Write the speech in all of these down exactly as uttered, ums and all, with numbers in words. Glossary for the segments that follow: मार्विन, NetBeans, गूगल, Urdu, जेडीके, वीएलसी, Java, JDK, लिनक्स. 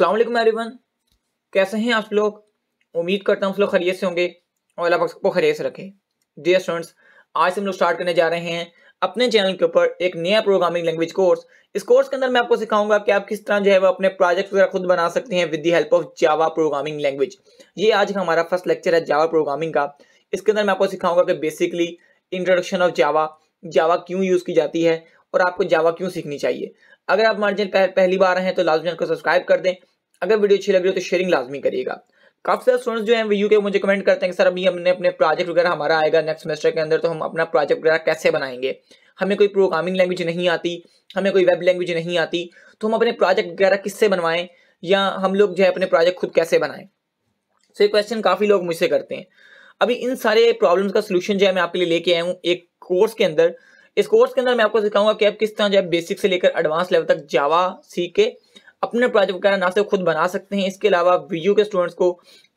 अस्सलाम वालेकुम एवरीवन, कैसे हैं आप लोग। उम्मीद करता हूँ आप लोग खैरियत से होंगे और अल्लाह पाक सबको खैरियत से रखे। डियर स्टूडेंट्स, आज से हम लोग स्टार्ट करने जा रहे हैं अपने चैनल के ऊपर एक नया प्रोग्रामिंग लैंग्वेज कोर्स। इस कोर्स के अंदर मैं आपको सिखाऊंगा कि आप किस तरह जो है वो अपने प्रोजेक्ट वगैरह खुद बना सकते हैं with the help of Java programming language. ये आज का हमारा फर्स्ट लेक्चर है जावा प्रोग्रामिंग का। इसके अंदर मैं आपको सिखाऊंगा कि basically introduction of Java, Java क्यों यूज़ की जाती है और आपको जावा क्यों सीखनी चाहिए। अगर आप हमारे चैनल पहली बार हैं तो लाजमी को सब्सक्राइब कर दें। अगर वीडियो अच्छी लग रही हो तो शेयरिंग लाजमी करिएगा। काफ़ी सारे स्टूडेंट्स जो हैं वीयू के मुझे कमेंट करते हैं कि सर अभी हमने अपने प्रोजेक्ट वगैरह हमारा आएगा नेक्स्ट सेमेस्टर के अंदर, तो हम अपना प्रोजेक्ट वगैरह कैसे बनाएंगे, हमें कोई प्रोग्रामिंग लैंग्वेज नहीं आती, हमें कोई वेब लैंग्वेज नहीं आती, तो हम अपने प्रोजेक्ट वगैरह किससे बनवाएं या हम लोग जो है अपने प्रोजेक्ट खुद कैसे बनाएं। सो ये क्वेश्चन काफ़ी लोग मुझसे करते हैं। अभी इन सारे प्रॉब्लम्स का सोल्यूशन जो है मैं आपके लिए लेके आया हूँ एक कोर्स के अंदर। इस कोर्स के अंदर मैं आपको सिखाऊंगा कि आप किस तरह जो है बेसिक से लेकर एडवांस लेवल तक जावा सीख के अपने प्रोजेक्ट वगैरह ना सिर्फ खुद बना सकते हैं, इसके अलावा वीयू के स्टूडेंट्स को,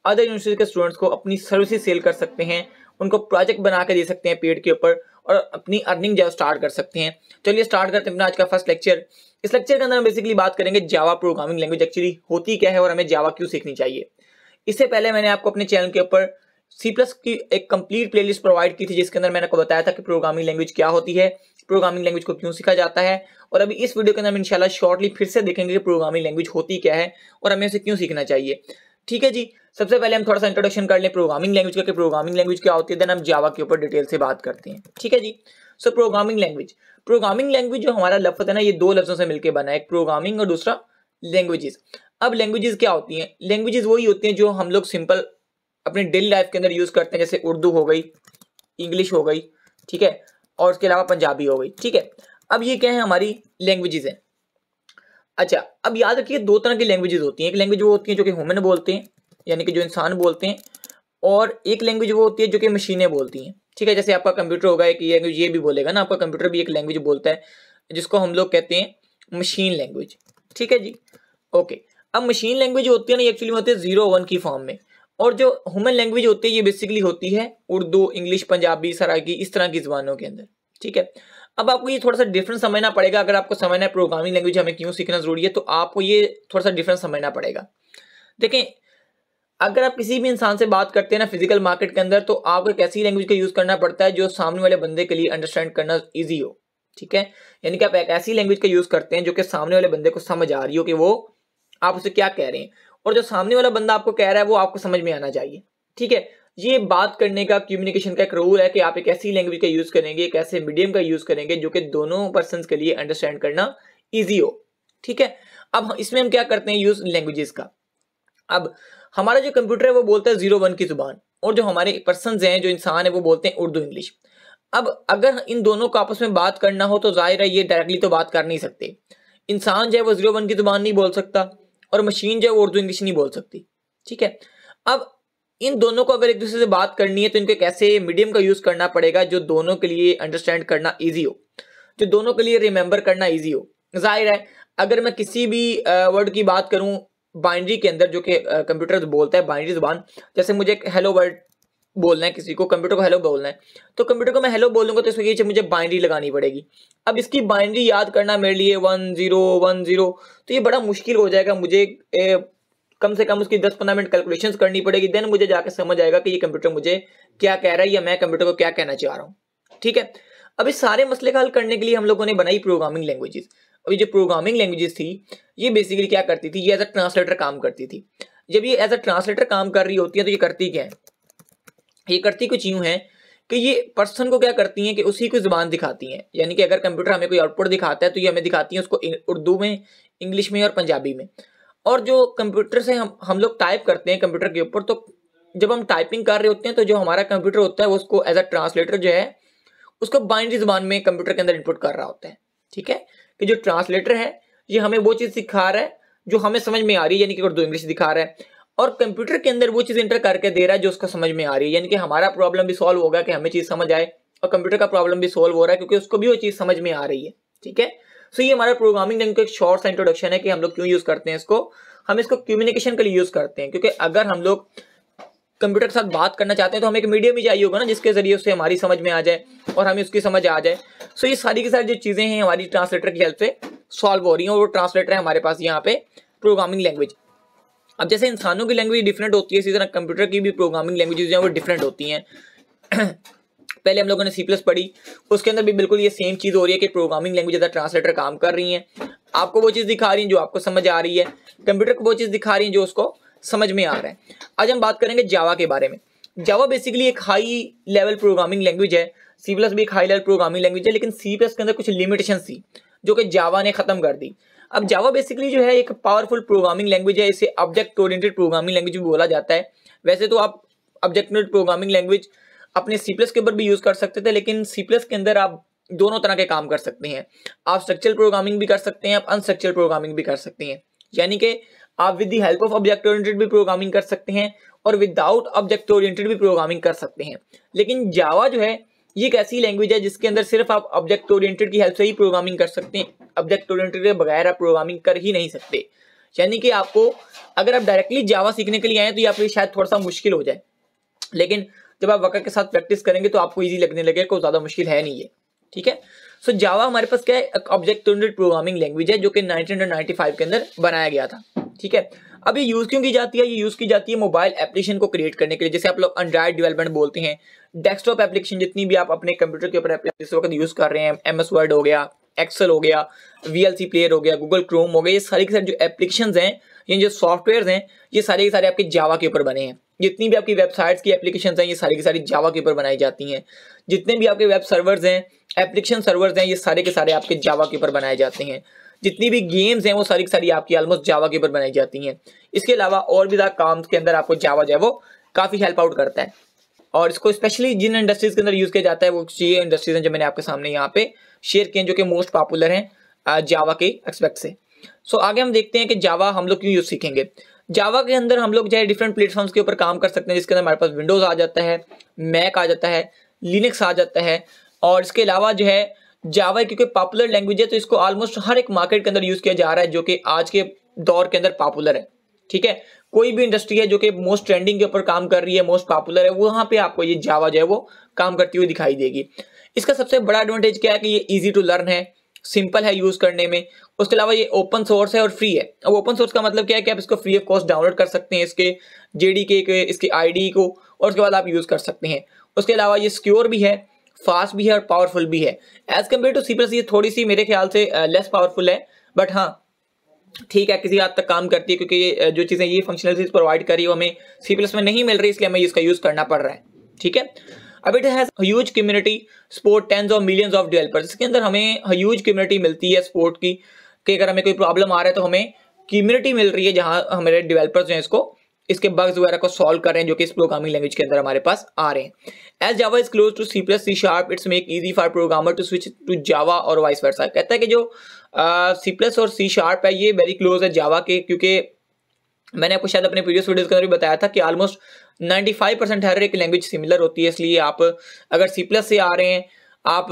अदर यूनिवर्सिटी के स्टूडेंट्स को अपनी सर्विसेज सेल कर सकते हैं, उनको प्रोजेक्ट बना के दे सकते हैं पेड के ऊपर और अपनी अर्निंग जो स्टार्ट कर सकते हैं। चलिए स्टार्ट करते हैं अपना आज का फर्स्ट लेक्चर। इस लेक्चर के अंदर हम बेसिकली बात करेंगे जावा प्रोग्रामिंग लैंग्वेज एक्चुअली होती क्या है और हमें जावा क्यों सीखनी चाहिए। इससे पहले मैंने आपको अपने चैनल के ऊपर सी प्लस की एक कंप्लीट प्लेलिस्ट प्रोवाइड की थी, जिसके अंदर मैंने आपको बताया था कि प्रोग्रामिंग लैंग्वेज क्या होती है, प्रोग्रामिंग लैंग्वेज को क्यों सीखा जाता है। और अभी इस वीडियो के अंदर हम इंशाल्लाह शॉर्टली फिर से देखेंगे कि प्रोग्रामिंग लैंग्वेज होती क्या है और हमें उसे क्यों सीखना चाहिए। ठीक है जी, सबसे पहले हम थोड़ा सा इंट्रोडक्शन कर लें प्रोग्रामिंग लैंग्वेज का, प्रोग्रामिंग लैंग्वेज क्या होती है, देन हम जावा के ऊपर डिटेल से बात करते हैं। ठीक है जी। So programming language, programming language जो हमारा लफ्ज़ है ना, ये दो लफ्ज़ों से मिलकर बना है, एक प्रोग्रामिंग और दूसरा लैंग्वेजेस। अब लैंग्वेजेस क्या होती हैं? लैंग्वेजेस वही होती हैं जो हम लोग सिंपल अपने डेली लाइफ के अंदर यूज़ करते हैं, जैसे उर्दू हो गई, इंग्लिश हो गई, ठीक है, और उसके अलावा पंजाबी हो गई। ठीक है, अब ये क्या है, हमारी लैंग्वेजेस हैं। अच्छा, अब याद रखिए दो तरह की लैंग्वेजेस होती हैं। एक लैंग्वेज वो होती है जो कि ह्यूमन बोलते हैं, यानी कि जो इंसान बोलते हैं, और एक लैंग्वेज वो होती है जो कि मशीनें बोलती हैं। ठीक है, जैसे आपका कंप्यूटर होगा, एक लैंग्वेज ये भी बोलेगा ना, आपका कंप्यूटर भी एक लैंग्वेज बोलता है जिसको हम लोग कहते हैं मशीन लैंग्वेज। ठीक है जी, ओके। अब मशीन लैंग्वेज होती है ना, एक्चुअली होती है जीरो वन की फॉर्म में, और जो ह्यूमन लैंग्वेज होती है ये बेसिकली होती है उर्दू, इंग्लिश, पंजाबी, सराइकी, इस तरह की ज़बानों के अंदर। ठीक है, अब आपको ये थोड़ा सा डिफरेंस समझना पड़ेगा। अगर आपको समझना है प्रोग्रामिंग लैंग्वेज हमें क्यों सीखना ज़रूरी है, तो आपको ये थोड़ा सा डिफरेंस समझना पड़ेगा। देखें, अगर आप किसी भी इंसान से बात करते हैं ना फिजिकल मार्केट के अंदर, तो आपको एक ऐसी लैंग्वेज का यूज़ करना पड़ता है जो सामने वाले बंदे के लिए अंडरस्टैंड करना ईजी हो। ठीक है, यानी कि आप एक ऐसी लैंग्वेज का यूज़ करते हैं जो कि सामने वाले बंदे को समझ आ रही हो कि वो आप उसे क्या कह रहे हैं, और जो सामने वाला बंदा आपको कह रहा है वो आपको समझ में आना चाहिए। ठीक है, ये बात करने का, कम्युनिकेशन का एक रूल है कि आप एक ऐसी लैंग्वेज का यूज़ करेंगे, एक ऐसे मीडियम का यूज़ करेंगे जो कि दोनों पर्संस के लिए अंडरस्टैंड करना ईजी हो। ठीक है, अब इसमें हम क्या करते हैं, यूज़ लैंग्वेजेस का। अब हमारा जो कंप्यूटर है वो बोलता है जीरो वन की ज़ुबान, और जो हमारे पर्सनस हैं, जो इंसान है, वो बोलते हैं उर्दू, इंग्लिश। अब अगर इन दोनों को आपस में बात करना हो तो जाहिर है ये डायरेक्टली तो बात कर नहीं सकते। इंसान जो है वो जीरो वन की ज़ुबान नहीं बोल सकता, और मशीन जो है वो उर्दू, इंग्लिश नहीं बोल सकती। ठीक है, अब इन दोनों को अगर एक दूसरे से बात करनी है तो इनको एक ऐसे मीडियम का यूज़ करना पड़ेगा जो दोनों के लिए अंडरस्टैंड करना ईजी हो, जो दोनों के लिए रिमेंबर करना ईजी हो। जाहिर है अगर मैं किसी भी वर्ड की बात करूं बाइनरी के अंदर, जो कि कंप्यूटर बोलता है, बाइनरी जुबान, जैसे मुझे हेलो वर्ड बोलना है, किसी को कंप्यूटर को हेलो बोलना है, तो कंप्यूटर को मैं हेलो बोलूँगा तो इसमें ये मुझे बाइनरी लगानी पड़ेगी। अब इसकी बाइनरी याद करना मेरे लिए वन ज़ीरो वन ज़ीरो, तो ये बड़ा मुश्किल हो जाएगा। मुझे ए, कम से कम उसकी दस पंद्रह मिनट कैलकुलेशंस करनी पड़ेगी, देन मुझे जाकर समझ आएगा कि ये कंप्यूटर मुझे क्या कह रहा है या मैं कंप्यूटर को क्या कहना चाह रहा हूँ। ठीक है, अब इस सारे मसले का हल करने के लिए हम लोगों ने बनाई प्रोग्रामिंग लैंग्वेजेस। और ये जो प्रोग्रामिंग लैंग्वेजेस थी ये बेसिकली क्या करती थी, ये एज अ ट्रांसलेटर काम करती थी। जब ये एज अ ट्रांसलेटर काम कर रही होती है तो ये करती क्या है, ये करती कुछ यूँ है कि ये पर्सन को क्या करती हैं कि उसी को ज़ुबान दिखाती हैं। यानी कि अगर कंप्यूटर हमें कोई आउटपुट दिखाता है तो ये हमें दिखाती हैं उसको उर्दू में, इंग्लिश में और पंजाबी में। और जो कंप्यूटर से हम हम लोग टाइप करते हैं कंप्यूटर के ऊपर, तो जब हम टाइपिंग कर रहे होते हैं तो जो हमारा कंप्यूटर होता है वो उसको एज अ ट्रांसलेटर जो है उसको बाइनरी ज़ुबान में कंप्यूटर के अंदर इनपुट कर रहा होता है। ठीक है, कि जो ट्रांसलेटर है ये हमें वो चीज़ सिखा रहा है जो हमें समझ में आ रही है, यानी कि उर्दू, इंग्लिश दिखा रहा है, और कंप्यूटर के अंदर वो चीज़ इंटर करके दे रहा है जो उसको समझ में आ रही है। यानी कि हमारा प्रॉब्लम भी सॉल्व होगा कि हमें चीज़ समझ आए, और कंप्यूटर का प्रॉब्लम भी सॉल्व हो रहा है क्योंकि उसको भी वो चीज़ समझ में आ रही है। ठीक है, सो ये हमारा प्रोग्रामिंग लैंग्वेज का एक शॉर्ट सा इंट्रोडक्शन है कि हम लोग क्यों यूज़ करते हैं इसको। हम इसको कम्युनिकेशन के लिए यूज़ करते हैं, क्योंकि अगर हम लोग कंप्यूटर के साथ बात करना चाहते हैं तो हमें एक मीडियम ही चाहिए होगा ना, जिसके ज़रिए उससे हमारी समझ में आ जाए और हमें उसकी समझ आ जाए। सो ये सारी की सारी जो चीज़ें हैं हमारी ट्रांसलेटर की हेल्प से सॉल्व हो रही हैं, और वो ट्रांसलेटर है हमारे पास यहाँ पे प्रोग्रामिंग लैंग्वेज। अब जैसे इंसानों की लैंग्वेज डिफरेंट होती है, इसी तरह कंप्यूटर की भी प्रोग्रामिंग लैंग्वेजेस जो हैं वो डिफरेंट होती हैं। पहले हम लोगों ने सी प्लस पढ़ी, उसके अंदर भी बिल्कुल ये सेम चीज़ हो रही है कि प्रोग्रामिंग लैंग्वेज अदर ट्रांसलेटर काम कर रही हैं, आपको वो चीज़ दिखा रही हैं जो आपको समझ आ रही है, कंप्यूटर को वो चीज़ दिखा रही हैं जो उसको समझ में आ रहा है। आज हम बात करेंगे जावा के बारे में। जावा बेसिकली एक हाई लेवल प्रोग्रामिंग लैंग्वेज है, सी प्लस भी एक हाई लेवल प्रोग्रामिंग लैंग्वेज है, लेकिन सी प्लस के अंदर कुछ लिमिटेशन थी जो कि जावा ने ख़त्म कर दी। अब जावा बेसिकली जो है एक पावरफुल प्रोग्रामिंग लैंग्वेज है, इसे ऑब्जेक्ट ओरिएंटेड प्रोग्रामिंग लैंग्वेज भी बोला जाता है। वैसे तो आप ऑब्जेक्ट ओरिएंटेड प्रोग्रामिंग लैंग्वेज अपने सी प्लस के ऊपर भी यूज़ कर सकते थे, लेकिन सी प्लस के अंदर आप दोनों तरह के काम कर सकते हैं, आप स्ट्रक्चरल प्रोग्रामिंग भी कर सकते हैं, आप अनस्ट्रक्चरल प्रोग्रामिंग भी कर सकते हैं, यानी कि आप with the help of object oriented भी प्रोग्रामिंग कर सकते हैं और विदाउट ऑब्जेक्ट ओरिएंटेड भी प्रोग्रामिंग कर सकते हैं। लेकिन जावा जो है ये एक ऐसी लैंग्वेज है जिसके अंदर सिर्फ आप ऑब्जेक्ट ओरिएंटेड की हेल्प से ही प्रोग्रामिंग कर सकते हैं, ऑब्जेक्ट ओरिएंटेड के बगैर आप प्रोग्रामिंग कर ही नहीं सकते। यानी कि आपको अगर आप डायरेक्टली जावा सीखने के लिए आए तो ये आपके लिए शायद थोड़ा सा मुश्किल हो जाए, लेकिन जब आप वक़्त के साथ प्रैक्टिस करेंगे तो आपको ईजी लगने लगेगा, कोई ज़्यादा मुश्किल है नहीं है, ठीक है। सो जावा हमारे पास क्या है, ऑब्जेक्ट ओरिएंटेड प्रोग्रामिंग लैंग्वेज है जो कि नाइनटीन नाइंटी फाइव के अंदर बनाया गया था, ठीक है। अब ये यूज़ क्यों की जाती है, ये यूज़ की जाती है मोबाइल एप्लीकेशन को क्रिएट करने के लिए, जैसे आप लोग एंड्राइड डेवलपमेंट बोलते हैं, डेस्कटॉप एप्लीकेशन जितनी भी आप अपने कंप्यूटर के ऊपर एप्लीकेशन वक्त यूज़ कर रहे हैं, एम एस वर्ड हो गया, एक्सेल हो गया, वीएलसी प्लेयर हो गया, गूगल क्रोम हो गया, ये सारी के सारी जो एप्लीकेशन हैं, ये जो सॉफ्टवेयर हैं, ये सारे के सारे आपके जावा के ऊपर बने हैं। जितनी भी आपकी वेबसाइट्स की एप्लीकेशन हैं ये सारी की सारी जावा के ऊपर बनाई जाती हैं, जितने भी आपके वेब सर्वर्स हैं, एप्लीकेशन सर्वर्स हैं, ये सारे के सारे आपके जावा के ऊपर बनाए जाते हैं, जितनी भी गेम्स हैं वो सारी की सारी आपकी ऑलमोस्ट जावा के ऊपर बनाई जाती हैं। इसके अलावा और भी ज़्यादा काम के अंदर आपको जावा जो है वो काफ़ी हेल्प आउट करता है, और इसको स्पेशली जिन इंडस्ट्रीज़ के अंदर यूज़ किया जाता है वो ये इंडस्ट्रीज़ हैं जो मैंने आपके सामने यहाँ पे शेयर किए हैं, जो कि मोस्ट पॉपुलर हैं जावा के एक्सपेक्ट से। सो आगे हम देखते हैं कि जावा हम लोग क्यों यूज़ सीखेंगे। जावा के अंदर हम लोग जो है डिफरेंट प्लेटफॉर्म्स के ऊपर काम कर सकते हैं, जिसके अंदर हमारे पास विंडोज़ आ जाता है, मैक आ जाता है, लिनक्स आ जाता है, और इसके अलावा जो है जावा क्योंकि पॉपुलर लैंग्वेज है तो इसको ऑलमोस्ट हर एक मार्केट के अंदर यूज़ किया जा रहा है जो कि आज के दौर के अंदर पॉपुलर है, ठीक है। कोई भी इंडस्ट्री है जो कि मोस्ट ट्रेंडिंग के ऊपर काम कर रही है, मोस्ट पॉपुलर है, वहाँ पे आपको ये जावा जो है वो काम करती हुई दिखाई देगी। इसका सबसे बड़ा एडवांटेज क्या है कि ये इजी टू लर्न है, सिंपल है यूज़ करने में, उसके अलावा ये ओपन सोर्स है और फ्री है। अब ओपन सोर्स का मतलब क्या है कि आप इसको फ्री ऑफ कॉस्ट डाउनलोड कर सकते हैं, इसके जेडीके के इसकी आईडी को, और उसके बाद आप यूज़ कर सकते हैं। उसके अलावा ये सिक्योर भी है, फास्ट भी है और पावरफुल भी है। As compare to C plus ये थोड़ी सी मेरे ख्याल से लेस पावरफुल है, बट हाँ ठीक है, किसी हद तक काम करती है, क्योंकि जो चीज़ें ये फंक्शनलिटीज प्रोवाइड करी वो हमें सी प्लस में नहीं मिल रही, इसलिए हमें इसका यूज़ करना पड़ रहा है, ठीक है। अब it has huge community support tens of millions of developers, इसके अंदर हमें ह्यूज कम्युनिटी मिलती है सपोर्ट की, कि अगर हमें कोई प्रॉब्लम आ रहा है तो हमें कम्युनिटी मिल रही है जहाँ हमारे डेवलपर्स जो हैं इसको इसके बग्स वगैरह को सॉल्व कर रहे हैं जो कि इस प्रोग्रामिंग लैंग्वेज के अंदर हमारे पास आ रहे हैं। As Java is close to C plus C sharp it's make easy for programmer to switch to Java और वाइस वर्सा। कहता है कि जो सी प्लस और सी शार्प है ये वेरी क्लोज है जावा के, क्योंकि मैंने आपको शायद अपने प्रीवियस वीडियोस के अंदर भी बताया था कि ऑलमोस्ट नाइंटी फाइव परसेंट हर एक लैंग्वेज सिमिलर होती है, इसलिए आप अगर सी प्लस से आ रहे हैं, आप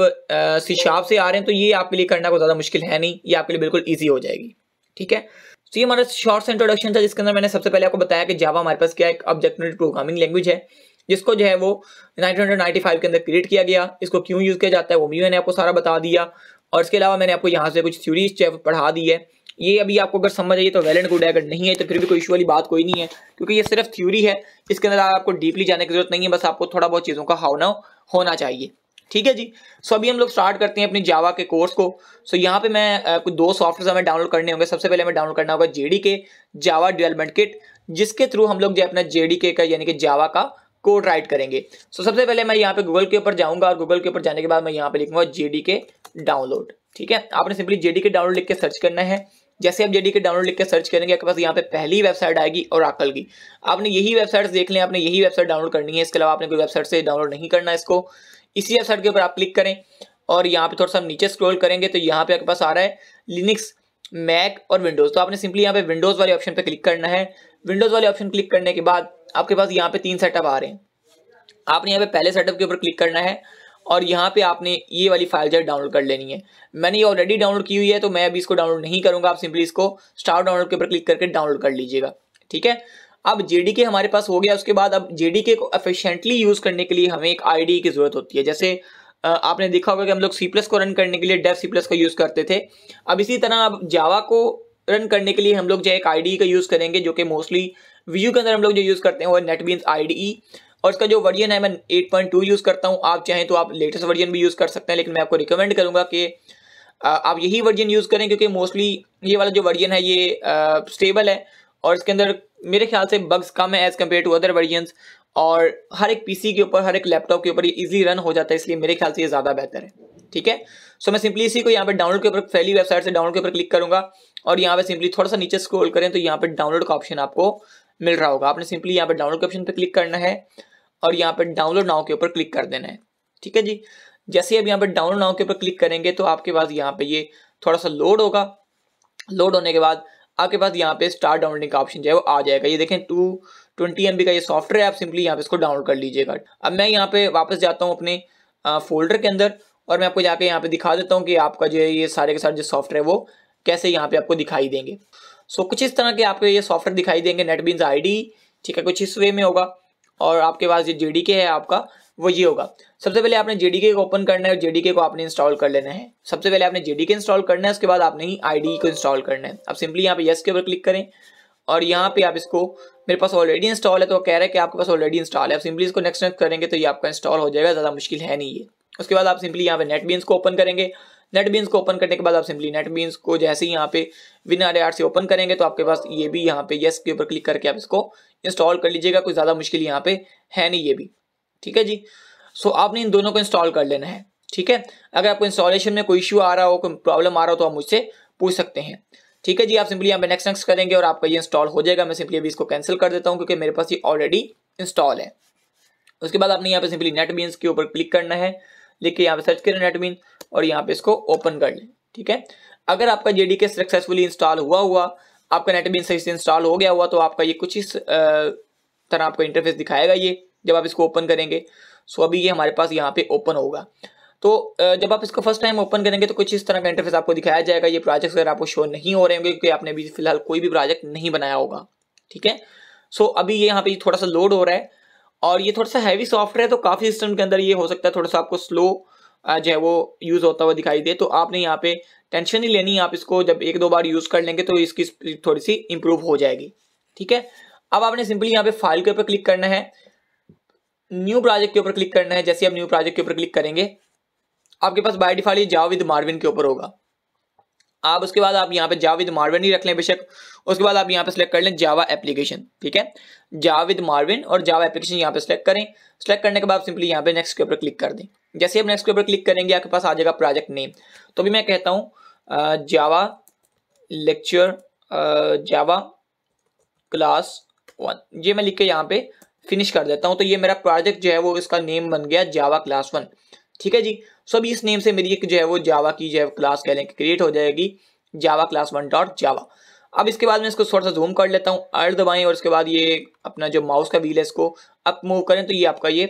सी शार्प से आ रहे हैं, तो ये आपके लिए करना कोई ज़्यादा मुश्किल है नहीं, ये आपके लिए बिल्कुल ईजी हो जाएगी, ठीक है। तो ये हमारा शॉर्ट सा इंट्रोडक्शन था, जिसके अंदर मैंने सबसे पहले आपको बताया कि जावा हमारे पास क्या है, एक ऑब्जेक्ट ओरिएंटेड प्रोग्रामिंग लैंग्वेज है जिसको जो है वो नाइनटीन नाइंटी फाइव के अंदर क्रिएट किया गया, इसको क्यों यूज़ किया जाता है वो भी मैंने आपको सारा बता दिया, और इसके अलावा मैंने आपको यहाँ से कुछ थ्योरीज जो है पढ़ा दी है। ये अभी आपको अगर समझ आई तो वेल एंड गुड है, अगर नहीं है तो फिर भी कोई इशू वाली बात कोई नहीं है, क्योंकि ये सिर्फ थ्योरी है, इसके अंदर आपको डीपली जाने की जरूरत नहीं है, बस आपको थोड़ा बहुत चीज़ों का हाव नाव होना चाहिए, ठीक है जी। सो अभी हम लोग स्टार्ट करते हैं अपने जावा के कोर्स को। सो यहाँ पे मैं कुछ दो सॉफ्टवेयर हमें डाउनलोड करने होंगे। सबसे पहले हमें डाउनलोड करना होगा जेडीके जावा डेवलपमेंट किट, जिसके थ्रू हम लोग जो अपना जेडीके का यानी कि जावा का कोड राइट करेंगे। सो सबसे पहले मैं यहाँ पे गूगल के ऊपर जाऊँगा और गूगल के ऊपर जाने के बाद मैं यहाँ पे लिखूँगा जेडीके डाउनलोड, ठीक है। आपने सिंपली जेडीके डाउनलोड लिख के सर्च करना है। जैसे आप जेडीके डाउनलोड लिख के सर्च करेंगे आपके पास यहाँ पे पहली वेबसाइट आएगी और आकल की। आपने यही वेबसाइट देख लें, आपने यही वेबसाइट डाउनलोड करनी है, इसके अलावा आपने कोई वेबसाइट से डाउनलोड नहीं करना है इसको। इसी वेबसाइट के ऊपर आप क्लिक करें और यहाँ पे थोड़ा सा नीचे स्क्रॉल करेंगे तो यहाँ पे आपके पास आ रहा है लिनक्स, मैक और विंडोज़। तो आपने सिंपली यहाँ पे विंडोज़ वाले ऑप्शन पे क्लिक करना है। विंडोज़ वाले ऑप्शन क्लिक करने के बाद आपके पास यहाँ पे तीन सेटअप आ रहे हैं। आपने यहाँ पे पहले सेटअप के ऊपर क्लिक करना है और यहाँ पे आपने ये वाली फाइल जो है डाउनलोड कर लेनी है। मैंने ये ऑलरेडी डाउनलोड की हुई है तो मैं अभी इसको डाउनलोड नहीं करूँगा। आप सिंपली इसको स्टार्ट डाउनलोड के ऊपर क्लिक करके डाउनलोड कर लीजिएगा, ठीक है। अब जेडीके हमारे पास हो गया। उसके बाद अब जेडीके को एफिशिएंटली यूज़ करने के लिए हमें एक आईडी की ज़रूरत होती है। जैसे आपने देखा होगा कि हम लोग सी प्लस को रन करने के लिए डेव सी प्लस का यूज़ करते थे। अब इसी तरह अब जावा को रन करने के लिए हम लोग जो एक आई डी ई का यूज़ करेंगे, जो कि मोस्टली व्यू के अंदर हम लोग जो यूज़ करते हैं वो नेटबीन्स आई डी ई, और इसका जो वर्जन है मैं एट पॉइंट टू यूज़ करता हूँ। आप चाहें तो आप लेटेस्ट वर्जन भी यूज़ कर सकते हैं, लेकिन मैं आपको रिकमेंड करूँगा कि आप यही वर्जन यूज़ करें, क्योंकि मोस्टली ये वाला जो वर्जन है ये स्टेबल है और इसके अंदर मेरे ख्याल से बग्स कम है as compare to other versions, और हर एक पीसी के ऊपर, हर एक लैपटॉप के ऊपर ये इजीली रन हो जाता है, इसलिए मेरे ख्याल से ये ज़्यादा बेहतर है। ठीक है, सो मैं सिंपली इसी को यहाँ पे डाउनलोड के ऊपर, पहली वेबसाइट से डाउनलोड के ऊपर क्लिक करूँगा और यहाँ पे सिंपली थोड़ा सा नीचे स्क्रॉल करें तो यहाँ पे डाउनलोड का ऑप्शन आपको मिल रहा होगा। आपने सिंपली यहाँ पे डाउनलोड के ऑप्शन पर क्लिक करना है और यहाँ पे डाउनलोड नाउ के ऊपर क्लिक कर देना है। ठीक है जी, जैसे ही अब यहाँ पर डाउनलोड नाउ के ऊपर क्लिक करेंगे तो आपके पास यहाँ पे ये थोड़ा सा लोड होगा। लोड होने के बाद आपके पास यहाँ पे स्टार्ट डाउनलोडिंग का ऑप्शन जो है वो आ जाएगा। ये देखें टू ट्वेंटी एम बी का ये सॉफ्टवेयर है, आप सिंपली यहाँ पे इसको डाउनलोड कर लीजिएगा। अब मैं यहाँ पे वापस जाता हूँ अपने फोल्डर के अंदर और मैं आपको जाके यहाँ पे दिखा देता हूँ कि आपका जो है ये सारे के सारे जो सॉफ्टवेयर है वो कैसे यहाँ पे आपको दिखाई देंगे। सो so, कुछ इस तरह के आपको ये सॉफ्टवेयर दिखाई देंगे, नेटबीन्स आई डी, ठीक है, कुछ इस वे में होगा। और आपके पास जो जे डी के है आपका वो ये होगा। सबसे पहले आपने जे डी के को ओपन करना है और जे डी के को आपने इंस्टॉल कर लेना है। सबसे पहले आपने जे डी के इंस्टॉल करना है, उसके बाद आपने ही आई डी को इंस्टॉल करना है। अब सिंपली यहाँ पे यस के ऊपर क्लिक करें और यहाँ पे आप इसको, मेरे पास ऑलरेडी इंस्टॉल है तो कह रहा है कि आपके पास ऑलरेडी इंस्टॉल है। आप सिंपली इसको नेक्स्ट नेक्स्ट करेंगे तो ये आपका इंस्टॉल हो जाएगा, ज़्यादा मुश्किल है नहीं है। उसके बाद आप सिंपली यहाँ पे नेटबीन्स को ओपन करेंगे। नेटबीन्स को ओपन करने के बाद आप सिंपली नेटबीन्स को जैसे ही यहाँ पे विन आर आर से ओपन करेंगे तो आपके पास ये भी यहाँ पे यस के ऊपर क्लिक करके आप इसको इंस्टॉल कर लीजिएगा। कोई ज़्यादा मुश्किल यहाँ पे है नहीं ये भी। ठीक है जी, सो आपने इन दोनों को इंस्टॉल कर लेना है। ठीक है, अगर आपको इंस्टॉलेशन में कोई इशू आ रहा हो, कोई प्रॉब्लम आ रहा हो तो आप मुझसे पूछ सकते हैं। ठीक है जी, आप सिंपली यहाँ पे नेक्स्ट नेक्स्ट करेंगे और आपका ये इंस्टॉल हो जाएगा। मैं सिंपली अभी इसको कैंसिल कर देता हूँ क्योंकि मेरे पास ये ऑलरेडी इंस्टॉल है। उसके बाद आपने यहाँ पे सिंपली नेटबीन्स के ऊपर क्लिक करना है, लिख के यहाँ पे सर्च करें नेटबीन और यहाँ पे इसको ओपन कर लें। ठीक है, अगर आपका J D K successfully install हुआ हुआ आपका नेटबीन सही से इंस्टॉल हो गया हुआ तो आपका ये कुछ इस तरह आपको इंटरफेस दिखाएगा ये जब आप इसको ओपन करेंगे। सो अभी ये हमारे पास यहाँ पे ओपन होगा। तो जब आप इसको फर्स्ट टाइम ओपन करेंगे तो कुछ इस तरह का इंटरफेस आपको दिखाया जाएगा। ये प्रोजेक्ट्स अगर आपको शो नहीं हो रहे होंगे क्योंकि आपने अभी फिलहाल कोई भी प्रोजेक्ट नहीं बनाया होगा। ठीक है, सो अभी ये यहाँ पे थोड़ा सा लोड हो रहा है और ये थोड़ा सा हैवी सॉफ्टवेयर है तो काफ़ी सिस्टम के अंदर ये हो सकता है थोड़ा सा आपको स्लो जो है वो यूज़ होता हुआ दिखाई दे। तो आपने यहाँ पे टेंशन नहीं लेनी, आप इसको जब एक दो बार यूज़ कर लेंगे तो इसकी स्पीड थोड़ी सी इंप्रूव हो जाएगी। ठीक है, अब आपने सिंपली यहाँ पे फाइल के ऊपर क्लिक करना है, न्यू प्रोजेक्ट के ऊपर क्लिक करना है। जैसे आप न्यू प्रोजेक्ट के ऊपर क्लिक करेंगे आपके पास बाय डिफॉल्ट ये जावा विद मार्विन के ऊपर होगा। आप उसके बाद आप यहाँ पे जावा विद मार्विन ही रख लें बेशक। उसके बाद आप यहाँ पे सिलेक्ट कर लें जावा एप्लीकेशन। ठीक है, जावा विद मार्विन और जावा एप्लीकेशन यहाँ पे सिलेक्ट करें। सिलेक्ट करने के बाद आप सिंपली यहाँ पे नेक्स्ट के ऊपर क्लिक कर दें। जैसे आप नेक्स्ट के ऊपर क्लिक करेंगे आपके पास आ जाएगा प्रोजेक्ट नेम। तो भी मैं कहता हूँ Java lecture Java class one, ये मैं लिख के यहाँ पे फिनिश कर देता हूँ। तो ये मेरा प्रोजेक्ट जो है वो इसका नेम बन गया जावा क्लास वन। ठीक है जी, सो अभी इस नेम से मेरी एक जो है वो जावा की जो है क्लास कह लें कि क्रिएट हो जाएगी, Java class one dot Java. अब इसके बाद मैं इसको थोड़ा सा जूम कर लेता हूँ, आर दबाएं और इसके बाद ये अपना जो माउस का व्हील है इसको अप मूव करें तो ये आपका ये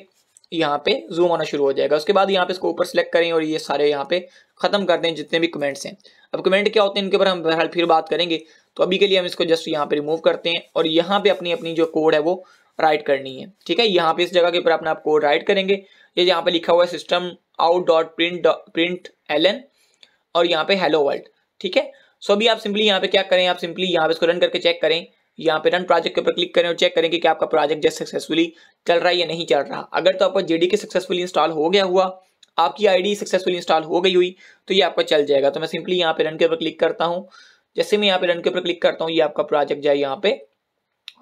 यहाँ पे जूम होना शुरू हो जाएगा। उसके बाद यहाँ पे इसको ऊपर सेलेक्ट करें और ये सारे यहाँ पे खत्म कर दें जितने भी कमेंट्स हैं। अब कमेंट क्या होते हैं इनके ऊपर हम बहरहाल फिर बात करेंगे, तो अभी के लिए हम इसको जस्ट यहाँ पे रिमूव करते हैं और यहाँ पे अपनी अपनी जो कोड है वो राइट करनी है। ठीक है, यहाँ पे इस जगह के ऊपर अपना आप कोड राइट करेंगे। ये यहाँ पे लिखा हुआ है system out dot print print L N और यहाँ पे हेलो वर्ल्ड। ठीक है, सो अभी आप सिंपली यहाँ पे क्या करें, आप सिंपली यहाँ पे इसको रन करके चेक करें। यहाँ पे रन प्रोजेक्ट के ऊपर क्लिक करें और चेक करें कि क्या आपका प्रोजेक्ट जस्ट सक्सेसफुली चल रहा है या नहीं चल रहा। अगर तो आपका जेडी के सक्सेसफुली इंस्टॉल हो गया हुआ, आपकी आईडी सक्सेसफुली इंस्टॉल हो गई हुई तो ये आपका चल जाएगा। तो मैं सिंपली यहाँ पे रन के ऊपर क्लिक करता हूँ। जैसे मैं यहाँ पे रन के ऊपर क्लिक करता हूँ ये आपका प्रोजेक्ट जो है यहाँ पे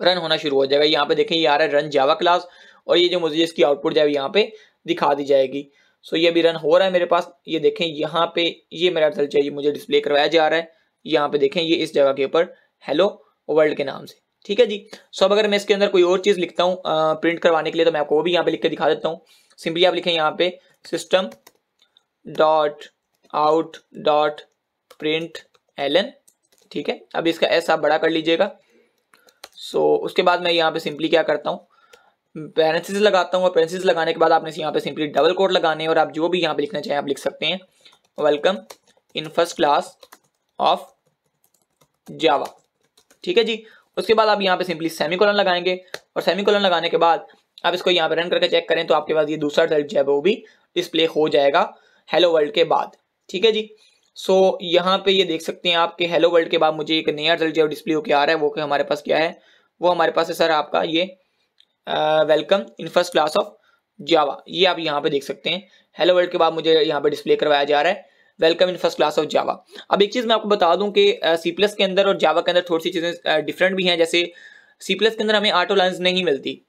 रन होना शुरू हो जाएगा। यहाँ पे देखें ये आ रहा है रन जावा क्लास और ये जो मुझे इसकी आउटपुट जो है यहाँ पे दिखा दी जाएगी। सो ये अभी रन हो रहा है मेरे पास। ये देखें यहाँ पे ये मेरा रिजल्ट चाहिए मुझे डिस्प्ले करवाया जा रहा है। यहाँ पे देखें ये इस जगह के ऊपर हेलो वर्ल्ड के नाम से। ठीक है जी, सो अब अगर मैं इसके अंदर कोई और चीज़ लिखता हूँ प्रिंट करवाने के लिए तो मैं आपको वो भी यहाँ पे लिख के दिखा देता हूँ। सिंपली आप लिखें यहाँ पे system dot out dot print L N. ठीक है, अब इसका एस आप बड़ा कर लीजिएगा। सो so, उसके बाद मैं यहाँ पे सिंपली क्या करता हूँ पैरेंथेसिस लगाता हूँ और पैरेंथेसिस लगाने के बाद आपने यहाँ पे सिंपली डबल कोट लगाने हैं और आप जो भी यहाँ पे लिखना चाहें आप लिख सकते हैं। Welcome in first class of Java. ठीक है जी, उसके बाद आप यहाँ पे सिंपली सेमीकोलन लगाएंगे और सेमीकोलन लगाने के बाद आप इसको यहाँ पे रन करके चेक करें तो आपके पास ये दूसरा रिजल्ट जो है वो भी डिस्प्ले हो जाएगा हेलो वर्ल्ड के बाद। ठीक है जी, सो so, यहाँ पे ये देख सकते हैं आप कि हेलो वर्ल्ड के बाद मुझे एक नया रिजल्ट जो डिस्प्ले होकर आ रहा है वो कि हमारे पास क्या है, वो हमारे पास है सर आपका ये welcome in first class of Java. ये आप यहाँ पे देख सकते हैं हेलो वर्ल्ड के बाद मुझे यहाँ पे डिस्प्ले करवाया जा रहा है welcome in first class of Java. अब एक चीज़ मैं आपको बता दूं कि सी प्लस के अंदर और जावा के अंदर थोड़ी सी चीज़ें डिफरेंट भी हैं। जैसे सी प्लस के अंदर हमें ऑटो लाइन्स नहीं मिलती,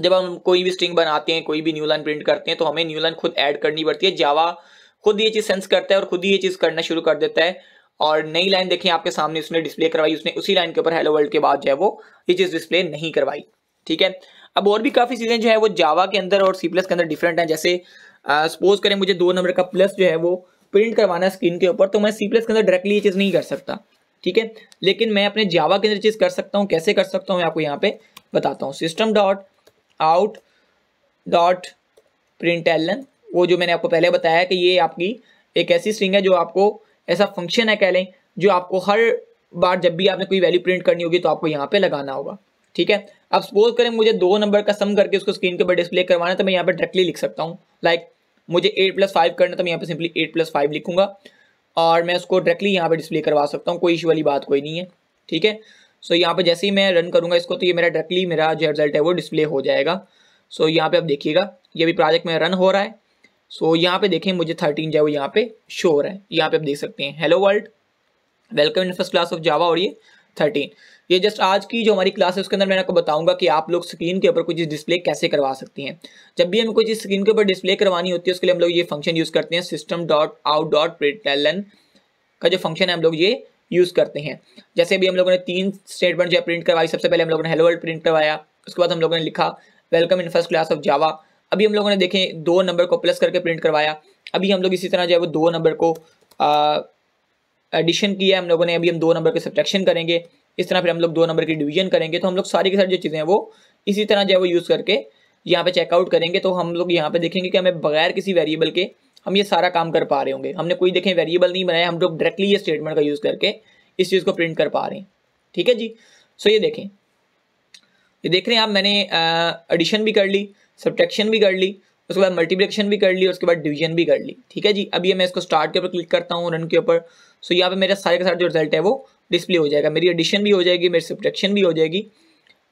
जब हम कोई भी स्ट्रिंग बनाते हैं, कोई भी न्यू लाइन प्रिंट करते हैं तो हमें न्यू लाइन खुद ऐड करनी पड़ती है। जावा खुद ये चीज़ सेंस करता है और खुद ही ये चीज़ करना शुरू कर देता है और नई लाइन देखें आपके सामने उसने डिस्प्ले करवाई, उसने उसी लाइन के ऊपर हेलो वर्ल्ड के बाद जो है वो ये चीज़ डिस्प्ले नहीं करवाई। ठीक है, अब और भी काफ़ी चीज़ें जो है वो जावा के अंदर और सी प्लस के अंदर डिफरेंट हैं। जैसे सपोज करें मुझे दो नंबर का प्लस जो है वो प्रिंट करवाना है स्क्रीन के ऊपर, तो मैं सी प्लस के अंदर डायरेक्टली ये चीज़ नहीं कर सकता। ठीक है, लेकिन मैं अपने जावा के अंदर चीज़ कर सकता हूँ। कैसे कर सकता हूँ मैं आपको यहाँ पे बताता हूँ। System dot out dot print Elon, वो जो मैंने आपको पहले बताया कि ये आपकी एक ऐसी स्ट्रिंग है जो आपको ऐसा फंक्शन है कह लें जो आपको हर बार जब भी आपने कोई वैल्यू प्रिंट करनी होगी तो आपको यहाँ पे लगाना होगा। ठीक है, अब सपोज करें मुझे दो नंबर का सम करके उसको स्क्रीन के ऊपर डिस्प्ले करवाना है तो मैं यहाँ पे डायरेक्टली लिख सकता हूँ। लाइक मुझे एट प्लस फाइव करना तो मैं यहाँ पे सिंपली एट प्लस फाइव लिखूंगा और मैं उसको डायरेक्टली यहाँ पे डिस्प्ले करवा सकता हूँ, कोई इशू वाली बात कोई नहीं है। ठीक है, सो यहाँ पे जैसे ही मैं रन करूँगा इसको तो ये मेरा डायरेक्टली मेरा जो रिजल्ट है वो डिस्प्ले हो जाएगा। सो यहाँ पे आप देखिएगा ये भी प्रोजेक्ट में रन हो रहा है। सो so, यहाँ पे देखें मुझे थर्टीन जो है वो यहाँ पे शो हो रहा है। यहाँ पे आप देख सकते हैं hello world welcome in first class of Java और ये थर्टीन। ये जस्ट आज की जो हमारी क्लास है उसके अंदर मैं आपको बताऊंगा कि आप लोग स्क्रीन के ऊपर कोई चीज़ डिस्प्ले कैसे करवा सकती हैं। जब भी हमें कोई चीज़ स्क्रीन के ऊपर डिस्प्ले करवानी होती है उसके लिए हम लोग ये फंक्शन यूज़ करते हैं, system dot out dot println का जो फंक्शन है हम लोग ये यूज़ करते हैं। जैसे अभी हम लोगों ने तीन स्टेटमेंट जो है प्रिंट करवाई। सबसे पहले हम लोगों ने हेलो वर्ल्ड प्रिंट करवाया, उसके बाद हम लोगों ने लिखा welcome in first class of Java. अभी हम लोगों ने देखें दो नंबर को प्लस करके प्रिंट करवाया। अभी हम लोग इसी तरह जो है वो दो नंबर को एडिशन किया हम लोगों ने। अभी हम दो नंबर के सब्ट्रैक्शन करेंगे, इस तरह फिर हम लोग दो नंबर की डिवीजन करेंगे। तो हम लोग सारी की सारी जो चीज़ें हैं वो इसी तरह जो है वो यूज़ करके यहाँ पे चेकआउट करेंगे। तो हम लोग यहाँ पे देखेंगे कि हमें बगैर किसी वेरिएबल के हम ये सारा काम कर पा रहे होंगे। हमने कोई देखें वेरिएबल नहीं बनाया, हम लोग डायरेक्टली ये स्टेटमेंट का यूज़ करके इस चीज़ को प्रिंट कर पा रहे हैं। ठीक है जी, सो ये देखें, ये देख रहे हैं आप, मैंने एडिशन भी कर ली, सब्ट्रैक्शन भी कर ली, उसके बाद मल्टीप्लिकेशन भी कर ली और उसके बाद डिवीजन भी कर ली। ठीक है जी, अभी मैं इसको स्टार्ट के ऊपर क्लिक करता हूँ, रन के ऊपर। सो यहाँ पे मेरा सारे का सारा जो रिजल्ट है वो डिस्प्ले हो जाएगा। मेरी एडिशन भी हो जाएगी, मेरी सब्ट्रैक्शन भी हो जाएगी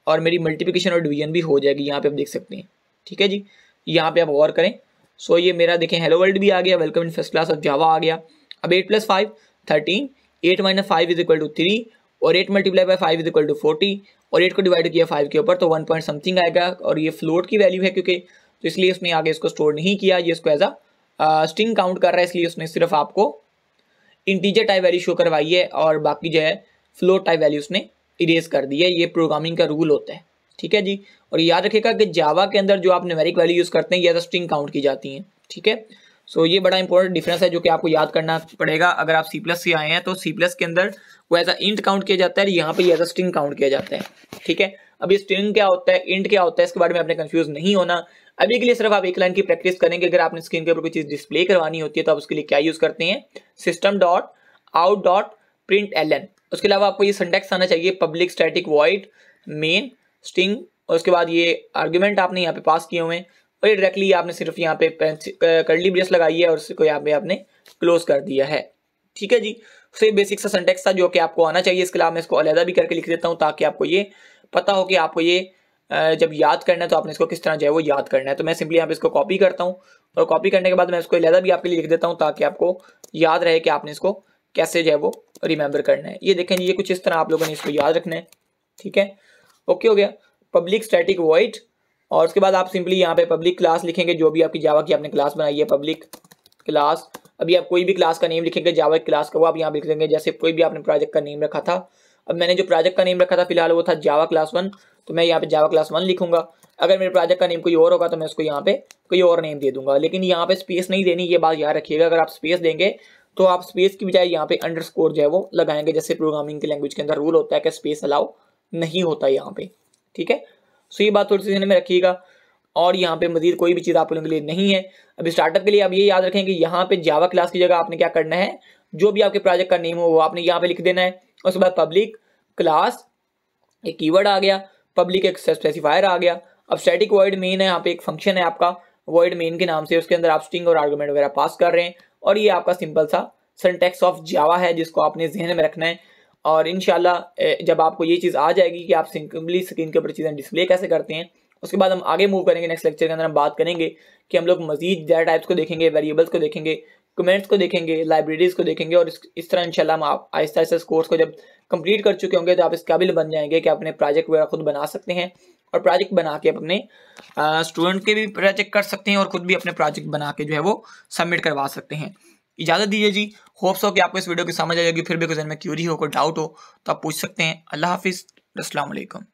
और मेरी मल्टीप्लिकेशन और डिवीजन भी हो जाएगी। यहाँ पे आप देख सकते हैं। ठीक है जी, यहाँ पे आप गौर करें। सो ये मेरा देखें हेलो वर्ल्ड भी आ गया, welcome in first class of Java आ गया। अब eight plus five thirteen, eight minus five is equal to three और eight multiply by five is equal to forty और एट को डिवाइड किया फाइव के ऊपर तो वन पॉइंट समथिंग आएगा। और ये फ्लोट की वैल्यू है क्योंकि, तो इसलिए उसने आगे इसको स्टोर नहीं किया, ये इसको एज अ स्ट्रिंग काउंट कर रहा है, इसलिए उसने सिर्फ आपको इंटीजर टाइप वैल्यू शो करवाई है और बाकी जो है फ्लोट टाइप वैल्यू उसने इरेज कर दी है। ये प्रोग्रामिंग का रूल होता है। ठीक है जी, और याद रखिएगा कि जावा के अंदर जो आप न्यूमेरिक वैल्यू यूज़ करते हैं ये एज अ स्ट्रिंग काउंट की जाती हैं। ठीक है, सो ये बड़ा इंपॉर्टेंट डिफरेंस है जो कि आपको याद करना पड़ेगा। अगर आप सी प्लस से आए हैं तो सी प्लस के अंदर वो एज अ इंट काउंट किया जाता है, यहाँ पे एज अ स्ट्रिंग काउंट किया जाता है। ठीक है, अभी स्ट्रिंग क्या होता है, इंट क्या होता है, इसके बारे में आपने कंफ्यूज नहीं होना। अभी के लिए सिर्फ आप एक लाइन की प्रैक्टिस करेंगे। अगर आपने स्क्रीन के ऊपर कोई चीज़ डिस्प्ले करवानी होती है तो आप उसके लिए क्या यूज़ करते हैं, system dot out dot print Elon. उसके अलावा आपको ये सिंटैक्स आना चाहिए, public static void main string, और उसके बाद ये आर्ग्यूमेंट आपने यहाँ पे पास किए हुए हैं और ये डायरेक्टली आपने सिर्फ यहाँ पे कर्ली ब्रेस लगाई है और उसको यहाँ पे आपने क्लोज कर दिया है। ठीक है जी, तो ये बेसिक सा सिंटैक्स था जो कि आपको आना चाहिए। इसके अलावा मैं इसको अलहदा भी करके लिख देता हूँ ताकि आपको ये पता हो कि आपको ये जब याद करना है तो आपने इसको किस तरह जो है वो याद करना है। तो मैं सिंपली यहाँ पे इसको कॉपी करता हूँ और कॉपी करने के बाद मैं इसको अलहदा भी आपके लिए लिख देता हूँ ताकि आपको याद रहे कि आपने इसको कैसे जो है वो रिमेंबर करना है। ये देखें, ये कुछ इस तरह आप लोगों ने इसको याद रखना है। ठीक है, ओके हो गया। पब्लिक स्टैटिक वॉइड और उसके बाद आप सिंपली यहाँ पे पब्लिक क्लास लिखेंगे, जो भी आपकी जावा की आपने क्लास बनाई है पब्लिक क्लास। अभी आप कोई भी क्लास का नेम लिखेंगे, जावा क्लास का वो आप यहाँ लिख देंगे। जैसे कोई भी आपने प्रोजेक्ट का नेम रखा था, अब मैंने जो प्रोजेक्ट का नेम रखा था फिलहाल वो था जावा क्लास वन, तो मैं यहाँ पे जावा क्लास वन लिखूंगा। अगर मेरे प्रोजेक्ट का नेम कोई और होगा तो मैं उसको यहाँ पे कोई और नेम दे दूंगा, लेकिन यहाँ पे स्पेस नहीं देनी, ये बात याद रखिएगा। अगर आप स्पेस देंगे तो आप स्पेस की बजाय यहाँ पे अंडरस्कोर जो है वो लगाएंगे। जैसे प्रोग्रामिंग की लैंग्वेज के अंदर रूल होता है कि स्पेस अलाउ नहीं होता यहाँ पे। ठीक है, सो ये बात थोड़ी सी ध्यान में रखिएगा। और यहाँ पे मजीद कोई भी चीज़ आप लोगों के लिए नहीं है। अभी स्टार्टअप के लिए आप ये याद रखें कि यहाँ पे जावा क्लास की जगह आपने क्या करना है, जो भी आपके प्रोजेक्ट का नेम हो वो आपने यहाँ पे लिख देना है। उसके बाद पब्लिक क्लास, एक कीवर्ड आ गया, पब्लिक एक स्पेसिफायर आ गया। अब स्टैटिक वॉइड मेन है, यहाँ पे एक फंक्शन है आपका वॉइड मेन के नाम से, उसके अंदर आप स्ट्रिंग और आर्गूमेंट वगैरह पास कर रहे हैं और ये आपका सिंपल सा सिंटैक्स ऑफ जावा है जिसको आपने जहन में रखना है। और इंशाल्लाह जब आपको ये चीज़ आ जाएगी कि आप सिंपली स्क्रीन के ऊपर चीज़ें डिस्प्ले कैसे करते हैं, उसके बाद हम आगे मूव करेंगे। नेक्स्ट लेक्चर के अंदर हम बात करेंगे कि हम लोग मजीद डेटा टाइप्स को देखेंगे, वेरिएबल्स को देखेंगे, कमेंट्स को देखेंगे, लाइब्रेरीज़ को देखेंगे। और इस, इस तरह इंशाल्लाह हम आप आहिस्ता आहिस्ता इस कोर्स को जब कंप्लीट कर चुके होंगे तो आप इस काबिल बन जाएंगे कि आप अपने प्रोजेक्ट वगैरह खुद बना सकते हैं और प्रोजेक्ट बना के आप अपने स्टूडेंट के भी प्रोजेक्ट कर सकते हैं और ख़ुद भी अपने प्रोजेक्ट बना के जो है वो सबमिट करवा सकते हैं। इजाज़त दीजिए जी, होप्स हो कि आपको इस वीडियो की समझ आ जाएगी। फिर भी कुछ में क्यूरी हो, कोई डाउट हो तो आप पूछ सकते हैं। अल्लाह हाफिज़, अस्सलाम वालेकुम।